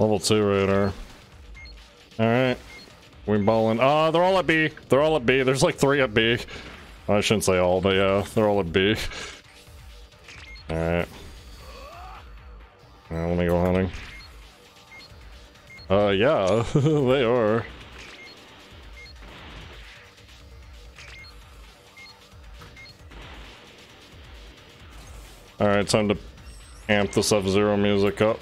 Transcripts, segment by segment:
Level 2 radar. Alright. We balling. They're all at B. They're all at B. There's like 3 at B. I shouldn't say all, but yeah, they're all at B. Alright. Now let me go hunting. Yeah, they are. Alright, time to amp this F-Zero music up.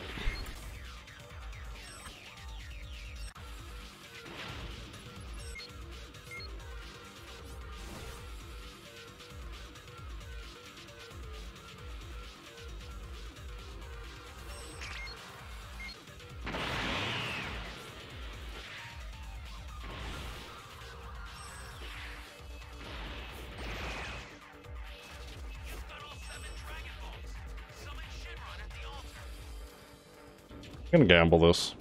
I'm gonna gamble this.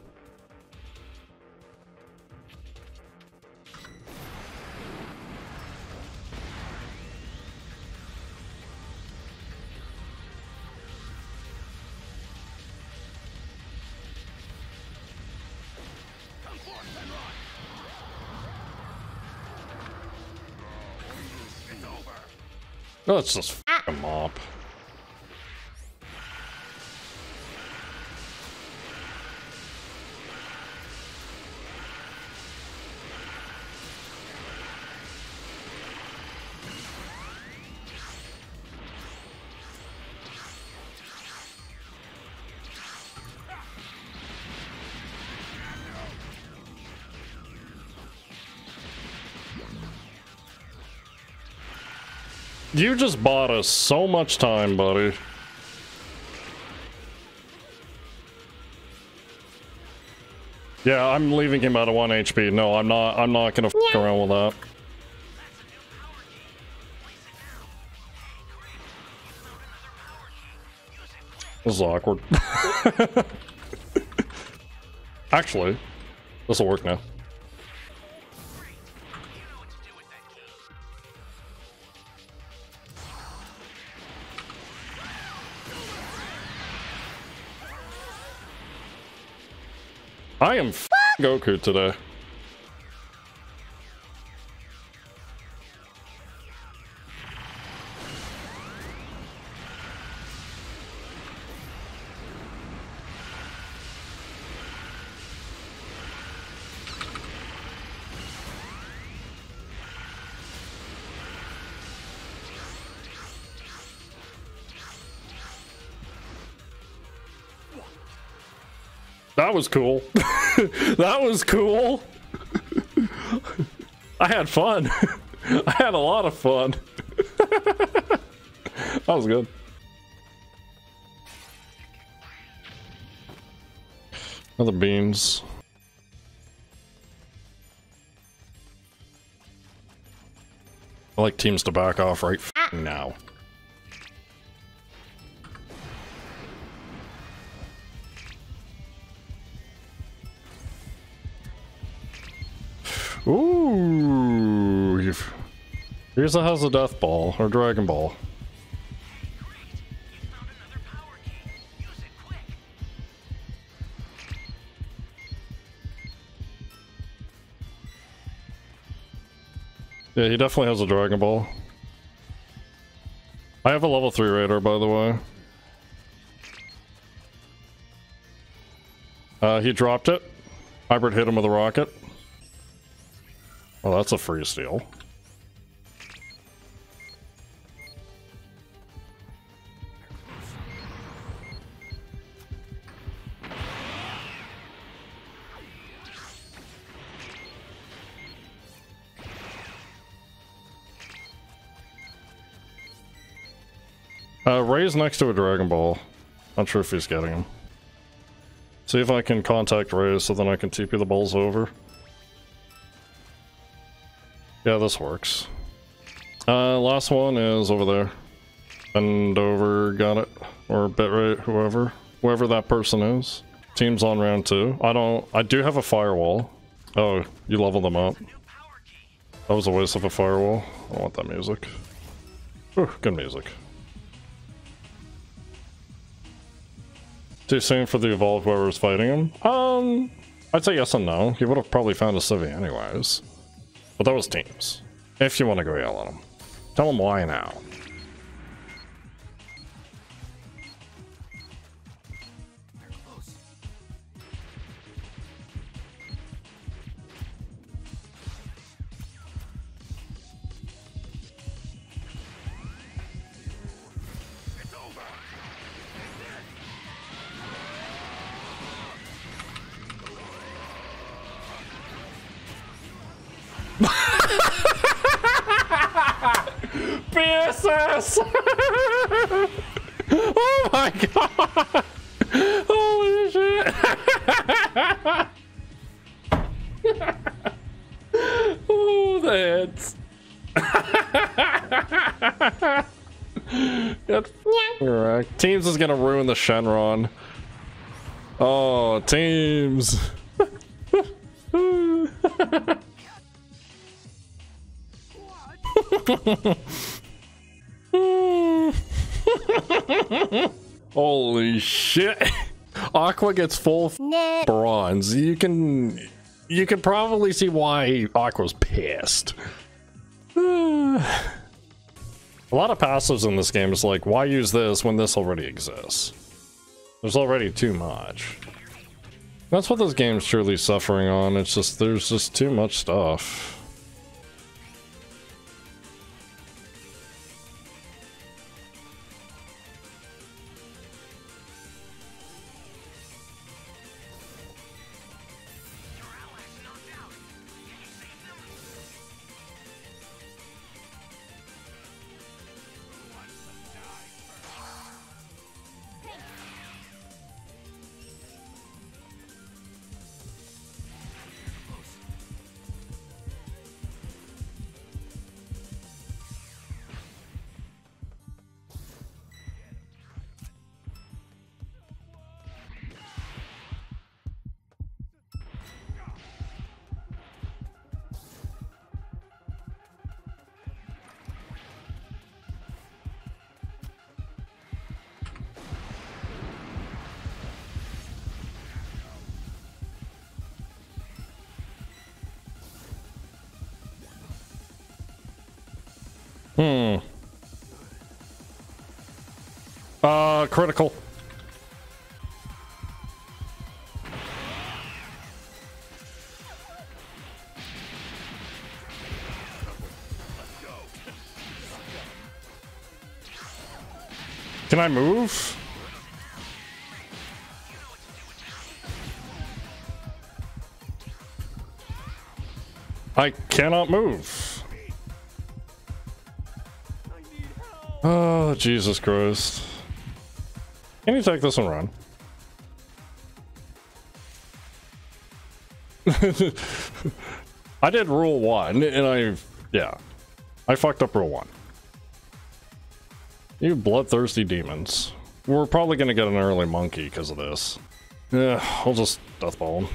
Let's just f*** him up. You just bought us so much time, buddy. Yeah, I'm leaving him out of 1 HP. No, I'm not gonna f*** around with that. This is awkward. Actually, this will work now. I am f***ing Goku today. That was cool. That was cool. I had fun. I had a lot of fun. That was good. Other beans. I like teams to back off right now. Ooh, Reza has a death ball or dragon ball. Yeah, he definitely has a dragon ball. I have a level 3 radar, by the way. He dropped it. Hybrid hit him with a rocket. Oh, that's a free steal. Ray's next to a Dragon Ball. Not sure if he's getting him. See if I can contact Ray so then I can TP the balls over. Yeah, this works. Last one is over there. Bend over, got it. Or bitrate, whoever that person is. Team's on round 2. I do have a firewall. Oh, you level them up. That was a waste of a firewall. I don't want that music. Whew, good music. Too soon for the evolved whoever was fighting him? I'd say yes and no. He would have probably found a civvy anyways. But that was teams. If you want to go yell at him. Tell him why now. BSS! Oh my god! Holy shit! Oh, the hits. Correct. Teams is gonna ruin the Shenron. Oh, teams! Holy shit. Aqua gets full bronze. You can probably see why Aqua's pissed. A lot of passives in this game is like, why use this when this already exists? There's already too much. That's what this game's truly suffering on. It's just there's just too much stuff. Critical. Can I move? I cannot move. Oh, Jesus Christ. Can you take this and run? I did rule one, and I fucked up rule one. You bloodthirsty demons. We're probably gonna get an early monkey because of this. Yeah, I'll just deathball him.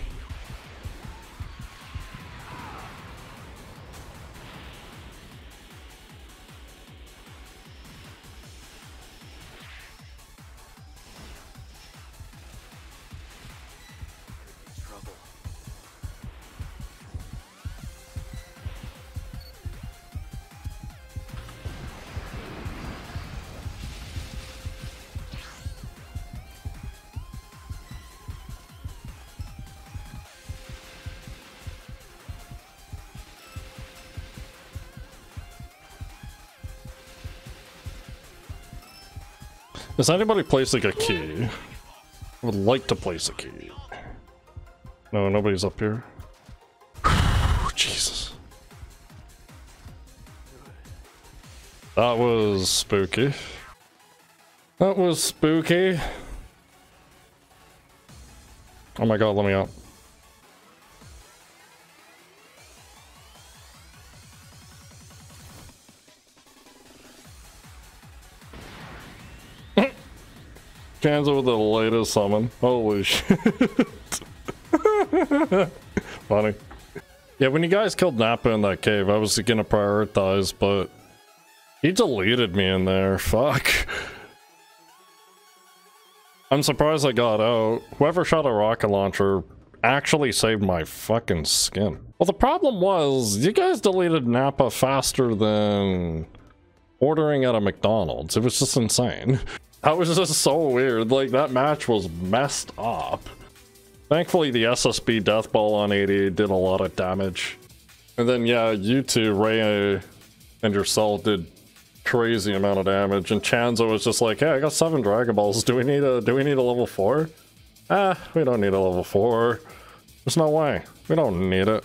Is anybody placing a key? I would like to place a key. No, nobody's up here. Jesus. That was spooky. That was spooky. Oh my god, let me out. Chanzo with the latest summon. Holy shit. Funny. Yeah, when you guys killed Nappa in that cave, I was gonna prioritize, but he deleted me in there. Fuck. I'm surprised I got out. Whoever shot a rocket launcher actually saved my fucking skin. Well, the problem was, you guys deleted Nappa faster than ordering at a McDonald's. It was just insane. That was just so weird. Like, that match was messed up. Thankfully, the SSB death ball on 88 did a lot of damage. And then, yeah, you two, Ray and yourself, did crazy amount of damage, and Chanzo was just like, hey, I got 7 Dragon Balls, do we need a level 4? Ah, we don't need a level 4. There's no way. We don't need it.